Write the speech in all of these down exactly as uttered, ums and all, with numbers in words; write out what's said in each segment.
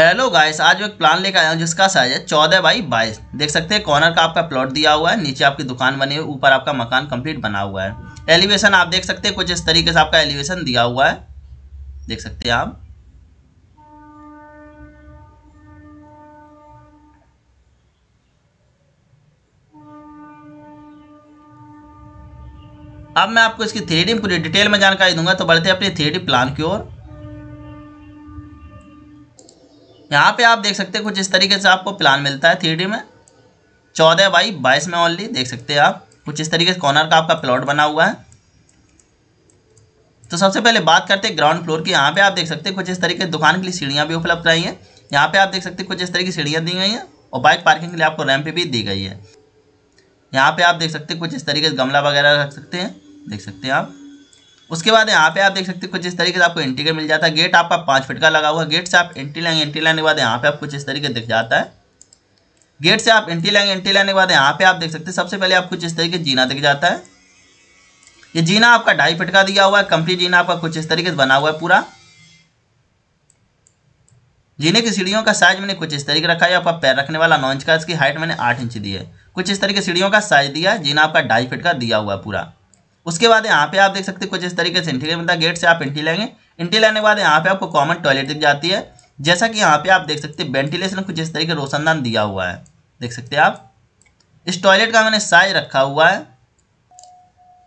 Hello guys, आज मैं एक प्लान लेकर आया हूँ जिसका साइज है चौदह बाई बाईस। देख सकते हैं कॉर्नर का आपका प्लॉट दिया हुआ है, नीचे आपकी दुकान बनी हुई, ऊपर आपका मकान कंप्लीट बना हुआ है। एलिवेशन आप देख सकते हैं कुछ इस तरीके से आपका एलिवेशन दिया हुआ है, देख सकते हैं आप। अब मैं आपको इसकी थ्री डी पूरी डिटेल में जानकारी दूंगा, तो बढ़ते हैं अपने थ्री डी प्लान की ओर। यहाँ पे आप देख सकते हैं कुछ इस तरीके से आपको प्लान मिलता है थ्री डी में, चौदह बाई बाईस में ओनली। देख सकते हैं आप कुछ इस तरीके से कॉर्नर का आपका प्लॉट बना हुआ है। तो सबसे पहले बात करते हैं ग्राउंड फ्लोर की। यहाँ पे आप देख सकते हैं कुछ इस तरीके से दुकान के लिए सीढ़ियाँ भी उपलब्ध रही हैं। यहाँ पे आप देख सकते हैं कुछ इस तरीके की सीढ़ियाँ दी गई हैं और बाइक पार्किंग के लिए आपको रैंप भी दी गई है। यहाँ पे आप देख सकते हैं कुछ इस तरीके से गमला वगैरह रख सकते हैं, देख सकते हैं आप। उसके बाद यहाँ पे आप देख सकते हैं कुछ इस तरीके से आपको एंट्री गेट मिल जाता है। गेट आपका पाँच फीट का लगा हुआ है। गेट से आप एंट्री लेंगे, एंट्री लेने के बाद यहाँ पे आप कुछ इस तरीके दिख जाता है। गेट से आप एंट्री लेंगे, एंट्री लेने के बाद यहाँ पे आप देख सकते हैं सबसे पहले आप कुछ इस तरीके जीना दिख जाता है। ये जीना आपका ढाई फीट का दिया हुआ है। कंप्लीट जीना आपका कुछ इस तरीके से बना हुआ है पूरा। जीने की सीढ़ियों का साइज मैंने कुछ इस तरीके रखा है। आपका पैर रखने वाला नौ इंच का, इसकी हाइट मैंने आठ इंच दी है। कुछ इस तरीके सीढ़ियों का साइज दिया है। जीना आपका ढाई फीट का दिया हुआ है पूरा। उसके बाद यहाँ पे आप देख सकते हैं कुछ इस तरीके से एंट्री गेट मिलता है। गेट से आप एंट्री लेंगे, एंट्री लेने के बाद यहाँ पे आपको कॉमन टॉयलेट दिख जाती है। जैसा कि यहाँ पे आप देख सकते हैं वेंटिलेशन कुछ इस तरीके रोशनदान दिया हुआ है, देख सकते हैं आप। इस टॉयलेट का मैंने साइज रखा हुआ है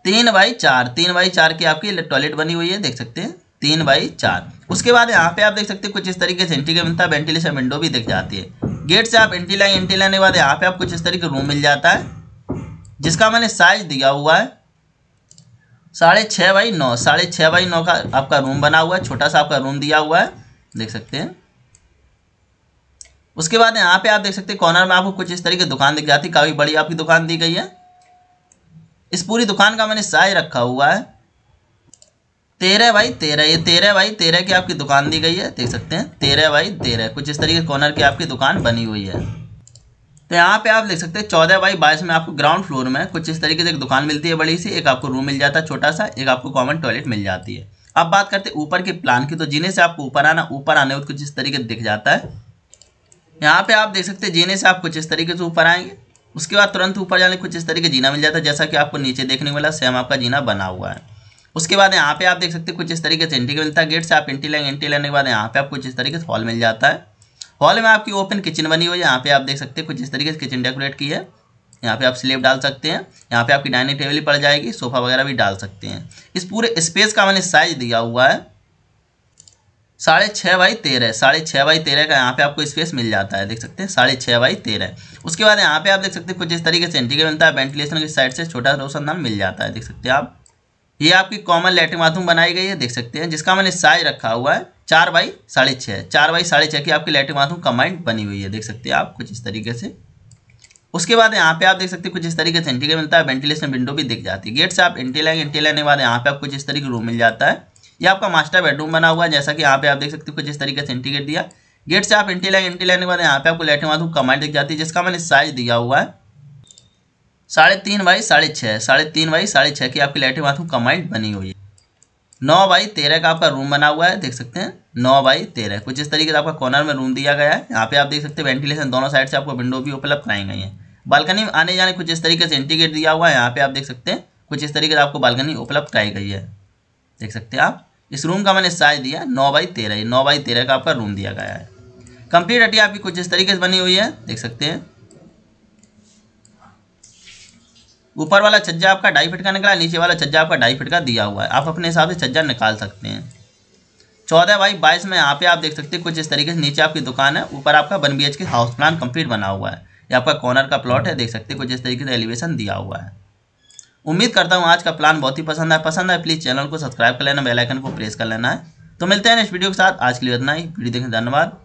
तीन बाई चार तीन बाई चार की आपकी टॉयलेट बनी हुई है, देख सकते हैं तीन बाई चार। उसके बाद यहाँ पे आप देख सकते हैं कुछ इस तरीके से एंट्री गेट मिलता है। वेंटिलेशन विंडो भी दिख जाती है। गेट से आप एंट्री लेंगे, एंट्री लेने के बाद यहाँ पे आप कुछ इस तरीके रूम मिल जाता है जिसका मैंने साइज दिया हुआ है साढ़े छः बाई नौ साढ़े छः बाई नौ का आपका रूम बना हुआ है। छोटा सा आपका रूम दिया हुआ है, देख सकते हैं। उसके बाद यहाँ पे आप देख सकते हैं कॉर्नर में आपको कुछ इस तरीके की दुकान दिख जाती है। काफ़ी बड़ी आपकी दुकान दी गई है। इस पूरी दुकान का मैंने साइज रखा हुआ है तेरह बाई तेरह। ये तेरह बाई तेरह की आपकी दुकान दी गई है, देख सकते हैं तेरह बाई तेरह। कुछ इस तरीके कॉर्नर की आपकी दुकान बनी हुई है। तो यहाँ पे आप देख सकते हैं चौदह बाई बाईस में आपको ग्राउंड फ्लोर में कुछ इस तरीके से एक दुकान मिलती है बड़ी सी, एक आपको रूम मिल जाता है छोटा सा, एक आपको कॉमन टॉयलेट मिल जाती है। अब बात करते हैं ऊपर के प्लान की। तो जीने से आपको ऊपर आना, ऊपर आने कुछ इस तरीके से दिख जाता है। यहाँ पे आप देख सकते हैं जीने से आप कुछ इस तरीके से ऊपर आएंगे। उसके बाद तुरंत ऊपर जाने कुछ इस तरीके जीना मिल जाता है। जैसा कि आपको नीचे देखने वाला सेम आपका जीना बना हुआ है। उसके बाद यहाँ पे आप देख सकते हैं कुछ इस तरीके से एंट्री मिलता है। गेट से आप एंट्री लेंगे, एंट्री लेने के बाद यहाँ पे आप कुछ इस तरीके से हॉल मिल जाता है। हॉल में आपकी ओपन किचन बनी हुई है। यहाँ पे आप देख सकते हैं कुछ इस तरीके से किचन डेकोरेट की है। यहाँ पे आप स्लेब डाल सकते हैं। यहाँ पे आपकी डाइनिंग टेबल पड़ जाएगी, सोफा वगैरह भी डाल सकते हैं। इस पूरे स्पेस का मैंने साइज दिया हुआ है साढ़े छः बाई तेरह साढ़े छः बाई तेरह का यहाँ पे आपको स्पेस मिल जाता है, देख सकते हैं साढ़े छः बाई तेरह। उसके बाद यहाँ पे आप देख सकते हैं कुछ इस तरीके से एंट्री मिलता है। वेंटिलेशन की साइड से छोटा रोशनदान मिल जाता है, देख सकते हैं आप। ये आपकी कॉमन लेटरिन बाथरूम बनाई गई है, देख सकते हैं, जिसका मैंने साइज रखा हुआ है चार बाई साढ़े छः चार बाई साढ़े छः की आपकी लेटरिन बाथरूम कंबाइंड बनी हुई है, देख सकते हैं आप कुछ इस तरीके से। उसके बाद यहाँ पे आप देख सकते हैं कुछ इस तरीके से एंट्री गेट मिलता है। वेंटिलेशन विंडो भी दिख जाती है। गेट से आप एंट्री लेंगे, एंट्री लेने के बाद यहाँ पे आप कुछ इस तरीके रूम मिल जाता है। ये आपका मास्टर बेडरूम बना हुआ है। जैसा कि यहाँ पे आप देख सकते हैं कुछ इस तरीके से एंट्री गेट दिया। गेट से आप एंट्री लेंगे, एंट्री लेने के बाद यहाँ पे आपको लेटरिन बाथरूम कंबाइंड दिख जाती है, जिसका मैंने साइज दिया हुआ है साढ़े तीन बाई साढ़े छः साढ़े तीन बाई साढ़े छः की आपकी लेटरिन बाथरूम कंबाइंड बनी हुई है। नौ बाई तेरह का आपका रूम बना हुआ है, देख सकते हैं नौ बाई तेरह। कुछ इस तरीके से आपका कॉर्नर में रूम दिया गया है। यहाँ पे आप देख सकते हैं वेंटिलेशन दोनों साइड से आपको विंडो भी उपलब्ध कराई गई है। बालकनी में आने जाने कुछ इस तरीके से एंट्री गेट दिया हुआ है। यहाँ पे आप देख सकते हैं कुछ इस तरीके से आपको बालकनी उपलब्ध कराई गई है, देख सकते हैं आप। इस रूम का मैंने साइज दिया नौ बाई तेरह नौ बाई तेरह का आपका रूम दिया गया है। कंप्लीट हटिया आपकी कुछ इस तरीके से बनी हुई है, देख सकते हैं। ऊपर वाला छज्जा आपका ढाई फीट का निकला, नीचे वाला छज्जा आपका ढाई फीट का दिया हुआ है। आप अपने हिसाब से छज्जा निकाल सकते हैं। चौदह बाई बाईस में यहाँ पे आप देख सकते हैं कुछ इस तरीके से नीचे आपकी दुकान है, ऊपर आपका one B H K house plan complete बना हुआ है। ये आपका कॉर्नर का प्लॉट है, देख सकते हैं कुछ इस तरीके से एलिवेशन दिया हुआ है। उम्मीद करता हूँ आज का प्लान बहुत ही पसंद आया। पसंद है प्लीज़ चैनल को सब्सक्राइब कर लेना, बेल आइकन को प्रेस कर लेना है। तो मिलते हैं नेक्स्ट वीडियो के साथ। आज के लिए इतना ही। वीडियो देखने धन्यवाद।